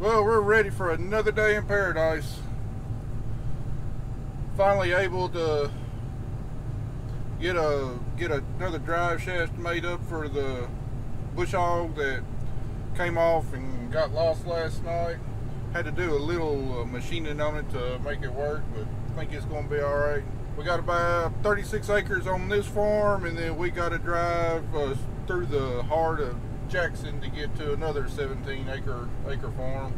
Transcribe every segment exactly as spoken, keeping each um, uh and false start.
Well, we're ready for another day in paradise. Finally able to get a get a, another drive shaft made up for the bush hog that came off and got lost last night. Had to do a little uh, machining on it to make it work, but I think it's going to be all right. We got about thirty-six acres on this farm, and then we got to drive uh, through the heart of Jackson to get to another seventeen acre farm.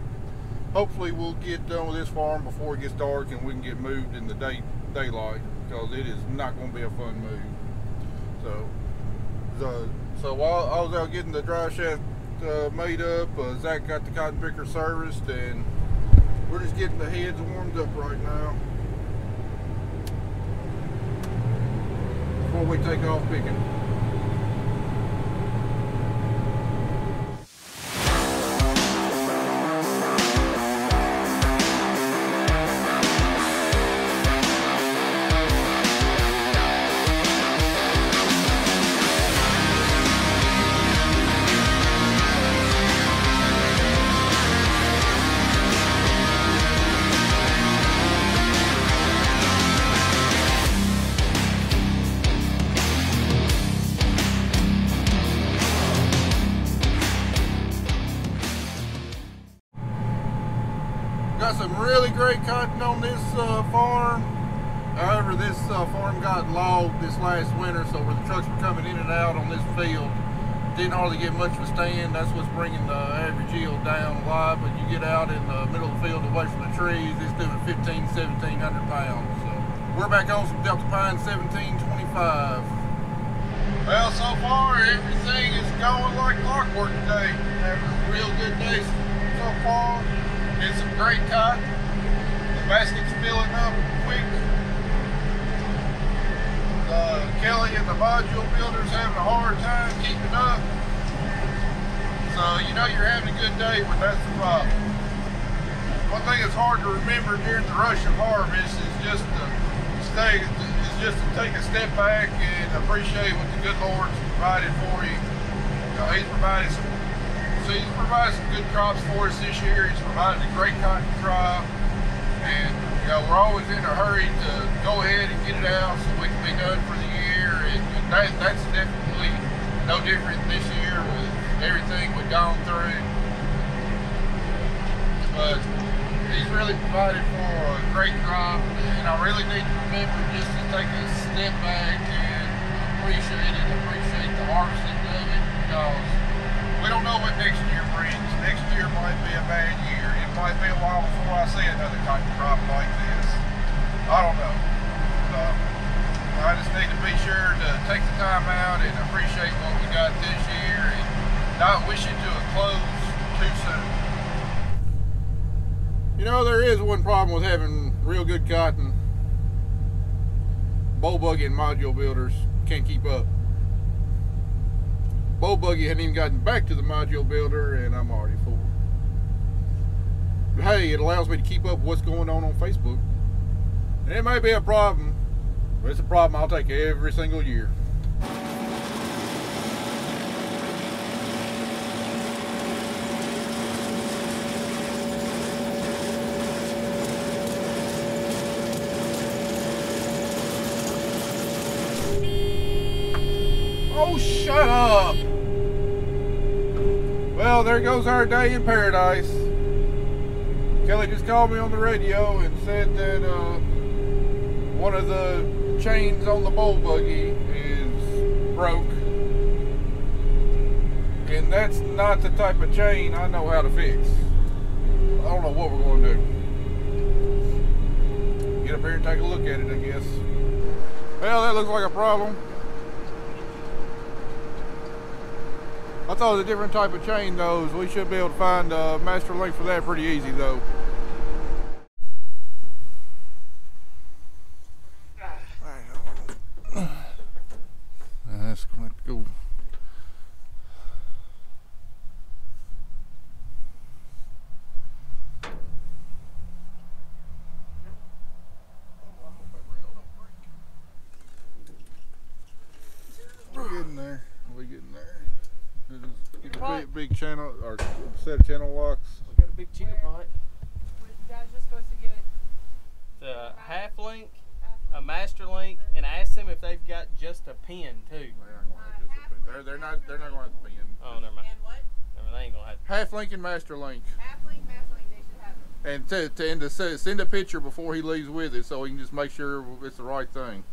Hopefully we'll get done with this farm before it gets dark and we can get moved in the day daylight, because it is not going to be a fun move. So the, so while I was out getting the dry shaft uh, made up, uh, Zach got the cotton picker serviced, and we're just getting the heads warmed up right now before we take off picking. Some really great cotton on this uh, farm. However, this uh, farm got logged this last winter, so where the trucks were coming in and out on this field, didn't hardly get much of a stand. That's what's bringing the average yield down a lot. But you get out in the middle of the field away from the trees, it's doing fifteen, seventeen hundred pounds. So we're back on some Delta Pine seventeen twenty-five. Well, so far everything is going like clockwork today. Having a real good day so far. It's some great cotton. The basket's filling up quick. Uh, Kelly and the module builders having a hard time keeping up. So you know you're having a good day when that's the problem. One thing that's hard to remember during the rush of harvest is just to stay, is just to take a step back and appreciate what the good Lord's provided for you. Uh, he's provided some So he's provided some good crops for us this year. He's provided a great cotton crop, and you know, we're always in a hurry to go ahead and get it out so we can be done for the year. And that, that's definitely no different this year with everything we've gone through. But he's really provided for a great crop, and I really need to remember just to take a step back and appreciate it, appreciate the harvesting of it, because we don't know what next year brings. Next year might be a bad year. It might be a while before I see another type of crop like this. I don't know. Um, I just need to be sure to take the time out and appreciate what we got this year and not wish it to a close too soon. You know, there is one problem with having real good cotton. Boll buggy and module builders can't keep up. Boll buggy hadn't even gotten back to the module builder, and I'm already full. But hey, it allows me to keep up with what's going on on Facebook. And it may be a problem, but it's a problem I'll take every single year. Oh, shut up! Well, there goes our day in paradise. Kelly just called me on the radio and said that uh, one of the chains on the boll buggy is broke. And that's not the type of chain I know how to fix. I don't know what we're going to do. Get up here and take a look at it, I guess. Well, that looks like a problem. I thought it was a different type of chain, though. We should be able to find a master link for that pretty easy, though. That's going to go. We're getting there. We're getting there. Big, big channel or set of channel locks. a big cheetah pot. Guys are supposed to get the half link, a master link, and ask them if they've got just a pin too. They're they're not they're not going to have the pin. Oh, never mind. And what? I mean, they ain't gonna have to. Half link and master link. Half link, master link. They should have it. And to to, and to send a picture before he leaves with it, so he can just make sure it's the right thing.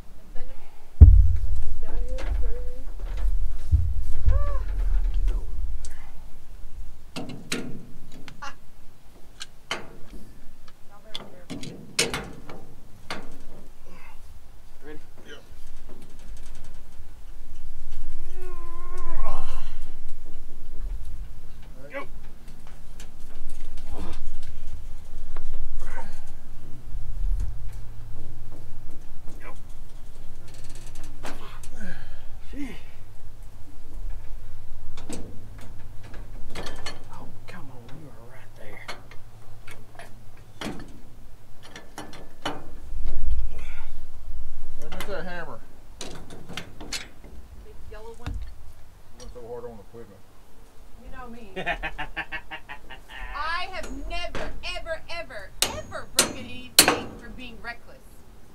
I have never, ever, ever, ever broken anything for being reckless.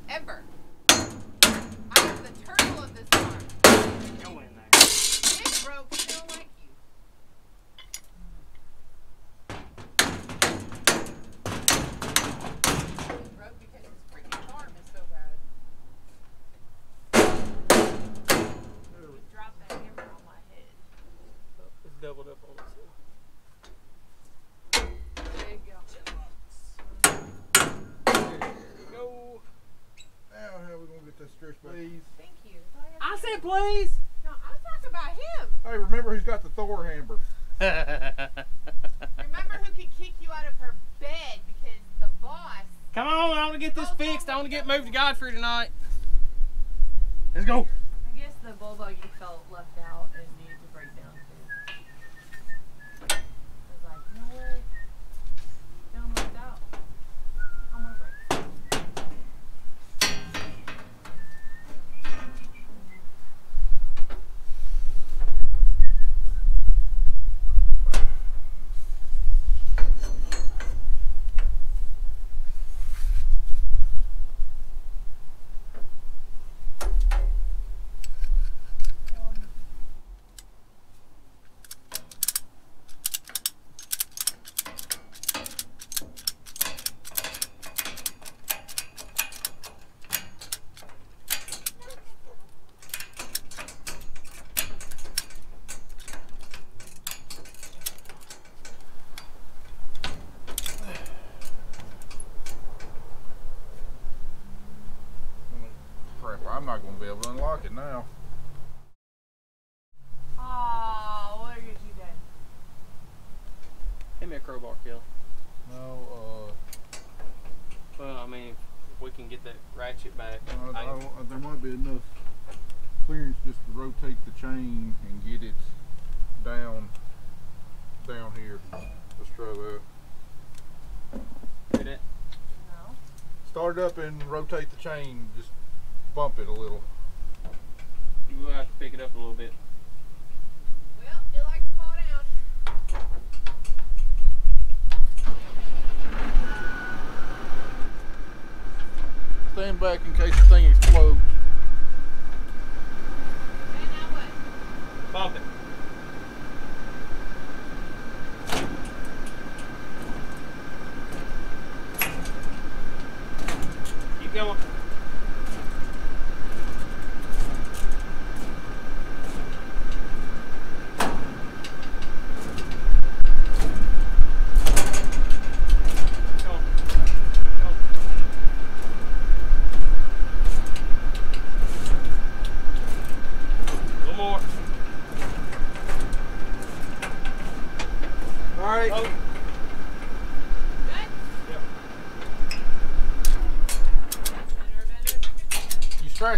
Ever. I am the turtle of this farm. Go in there. It broke. I don't like you. It broke because this freaking farm is so bad. You dropped that hammer on my head. It's doubled up on itself. Please. Thank you. I said please. No, I'm talking about him. Hey, remember who's got the Thor hammer. Remember who can kick you out of her bed because the boss. Come on, I want to get this fixed. I want to get moved to Godfrey tonight. Let's go. I guess the boll buggy felt left out and needed to break down too. I was like, you know what? Down left out. I'm gonna break. I'm not going to be able to unlock it now. Ah, what did you do? Give me a crowbar, Kelly. No, uh... Well, I mean, if we can get that ratchet back. Uh, I, I, there might be enough clearance just to rotate the chain and get it down, down here. Let's try that. Did it? No. Start it up and rotate the chain. Just bump it a little. You will have to pick it up a little bit. Well, it likes to fall down. Stand back in case the thing explodes. And now what? Bump it. Keep going.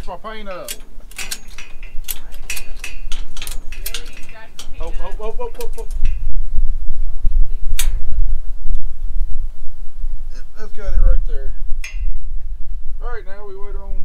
My paint up. Oh, oh, oh, oh, oh, oh. That's got it right there. All right, now we wait on.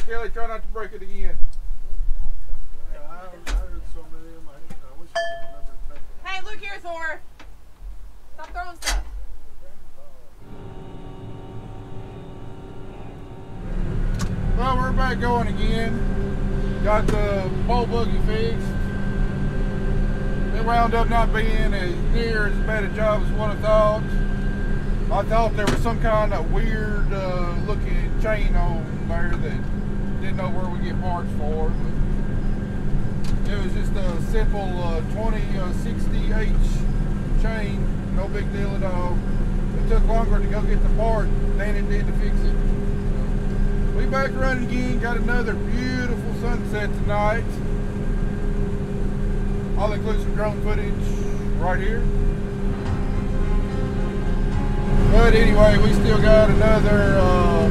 right, Kelly, try not to break it again. Yeah, I, I heard so many of them. I wish I could remember to take it. Hey, look here, Thor. Stop throwing stuff. Well, we're back going again. Got the boll buggy fixed. It wound up not being as near as bad a job as what I thought. I thought there was some kind of weird uh, looking chain on there that didn't know where we get parts for. But it was just a simple uh, twenty sixty H chain, no big deal at all. It took longer to go get the part than it did to fix it. We back running again, got another beautiful sunset tonight. I'll include some drone footage right here. But anyway, we still got another uh,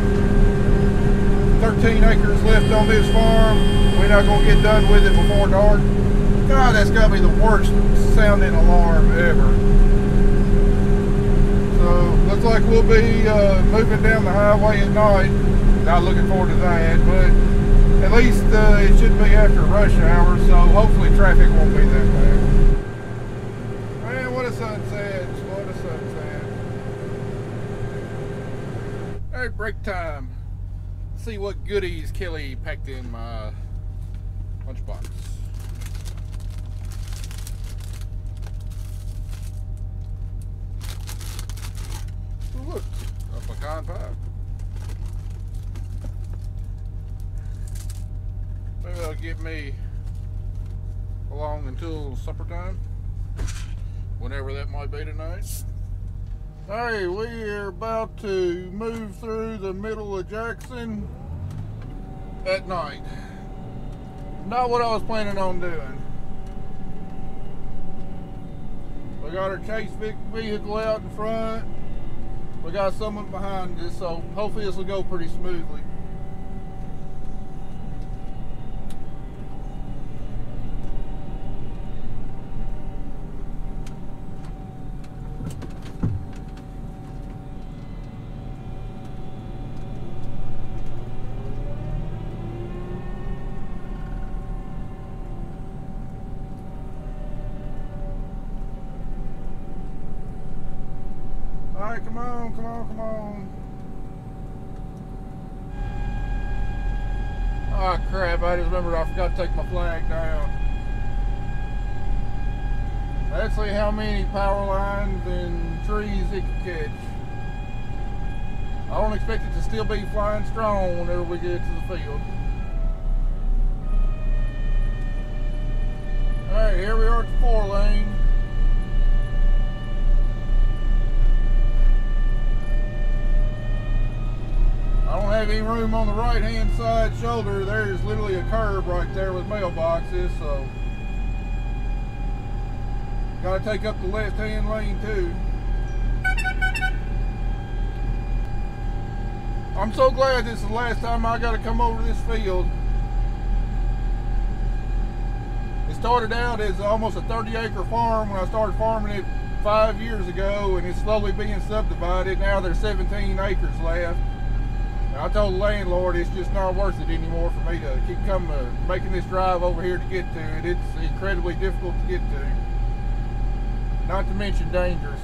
thirteen acres left on this farm. We're not going to get done with it before dark. God, that's got to be the worst sounding alarm ever. So, looks like we'll be uh, moving down the highway at night. Not looking forward to that, but at least uh, it should be after rush hour, so hopefully traffic won't be that bad. Man, what a sunset, what a sunset. All right, break time. Let's see what goodies Kelly packed in my lunchbox. Oh, look, a pecan pie. Maybe that'll get me along until supper time, whenever that might be tonight. Hey, we're about to move through the middle of Jackson at night. Not what I was planning on doing. We got our chase vehicle out in front. We got someone behind us, so hopefully this will go pretty smoothly. All right, come on, come on, come on. Oh crap, I just remembered I forgot to take my flag down. Let's see how many power lines and trees it can catch. I don't expect it to still be flying strong whenever we get to the field. All right, here we are at the four lane. I don't have any room on the right hand side shoulder. There's literally a curb right there with mailboxes, so gotta take up the left hand lane too. I'm so glad this is the last time I gotta come over this field. It started out as almost a thirty acre farm when I started farming it five years ago, and it's slowly being subdivided. Now there's seventeen acres left. I told the landlord it's just not worth it anymore for me to keep coming, uh, making this drive over here to get to it. It's incredibly difficult to get to, not to mention dangerous.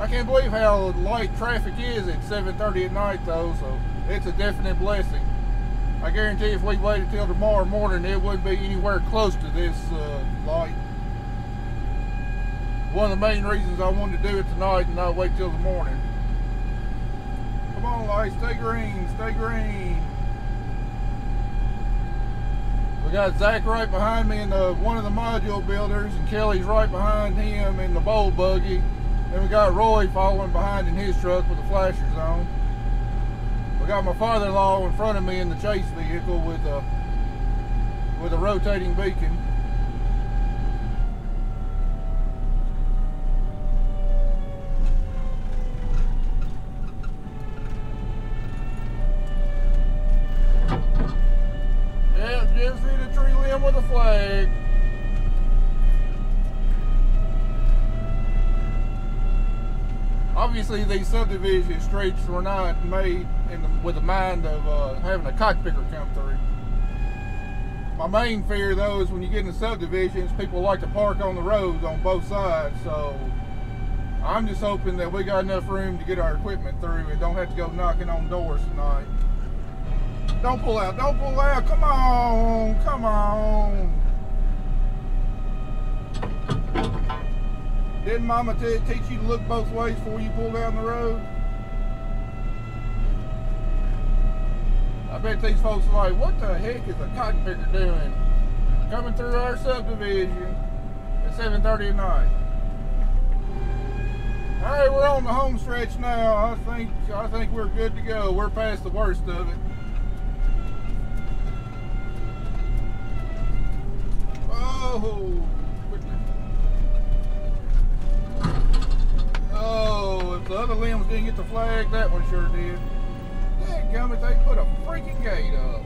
I can't believe how light traffic is at seven thirty at night though, so it's a definite blessing. I guarantee if we waited till tomorrow morning, it wouldn't be anywhere close to this uh, light. One of the main reasons I wanted to do it tonight and not wait till the morning. Come on, lights, stay green, stay green. We got Zach right behind me in the, one of the module builders, and Kelly's right behind him in the boll buggy. Then we got Roy following behind in his truck with the flashers on. We got my father-in-law in front of me in the chase vehicle with a, with a rotating beacon. With a flag. I've obviously these subdivision streets were not made in the, with the mind of uh, having a cockpicker come through. My main fear though is when you get in subdivisions, people like to park on the roads on both sides, so I'm just hoping that we got enough room to get our equipment through and don't have to go knocking on doors tonight. Don't pull out, don't pull out, come on, come on. Didn't mama teach you to look both ways before you pull down the road? I bet these folks are like, what the heck is a cotton picker doing coming through our subdivision at seven thirty at night? All right, we're on the home stretch now. I think, I think we're good to go. We're past the worst of it. Oh. Oh, if the other limbs didn't get the flag, that one sure did. Dadgummit, they put a freaking gate up.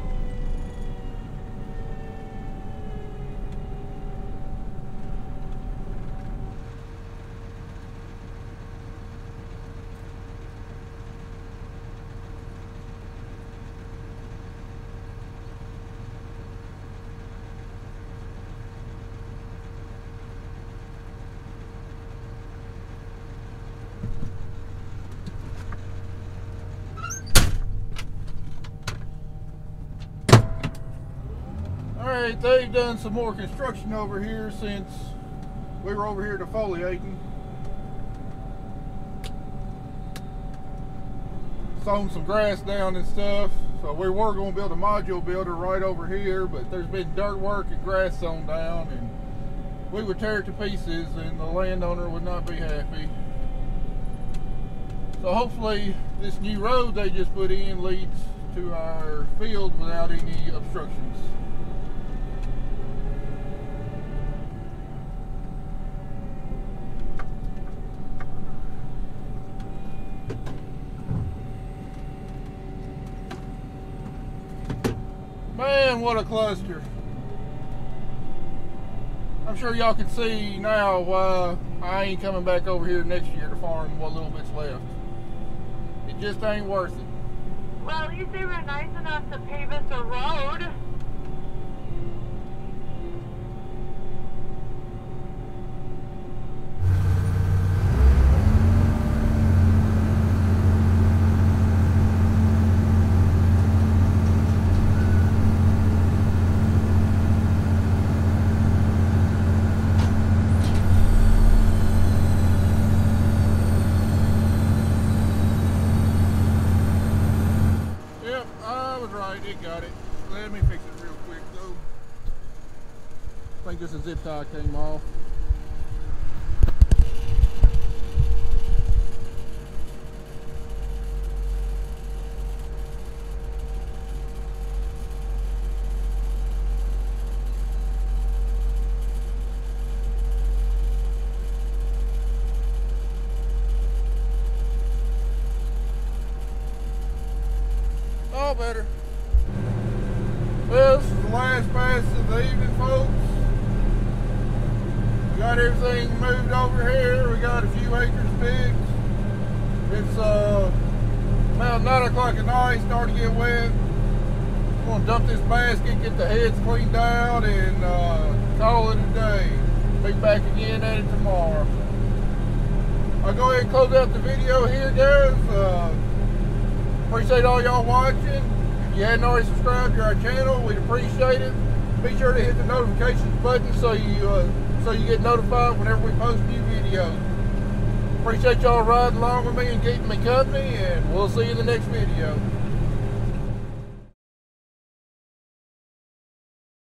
They've done some more construction over here since we were over here defoliating. Sown some grass down and stuff. So we were going to build a module builder right over here, but there's been dirt work and grass sown down, and we would tear it to pieces and the landowner would not be happy. So hopefully this new road they just put in leads to our field without any obstructions. Man, what a cluster. I'm sure y'all can see now why I ain't coming back over here next year to farm what little bit's left. It just ain't worth it. Well, at least they were nice enough to pave us a road. Just a zip tie came off. All better. Well, this is the last pass of the evening, folks. Got everything moved over here. We got a few acres fixed. It's uh, about nine o'clock at night, starting to get wet. I'm going to dump this basket, get the heads cleaned out, and uh, call it a day. Be back again at it tomorrow. I'll go ahead and close out the video here, guys. Uh, appreciate all y'all watching. If you hadn't already subscribed to our channel, we'd appreciate it. Be sure to hit the notifications button so you uh, so you get notified whenever we post new videos. Appreciate y'all riding along with me and keeping me company, and we'll see you in the next video.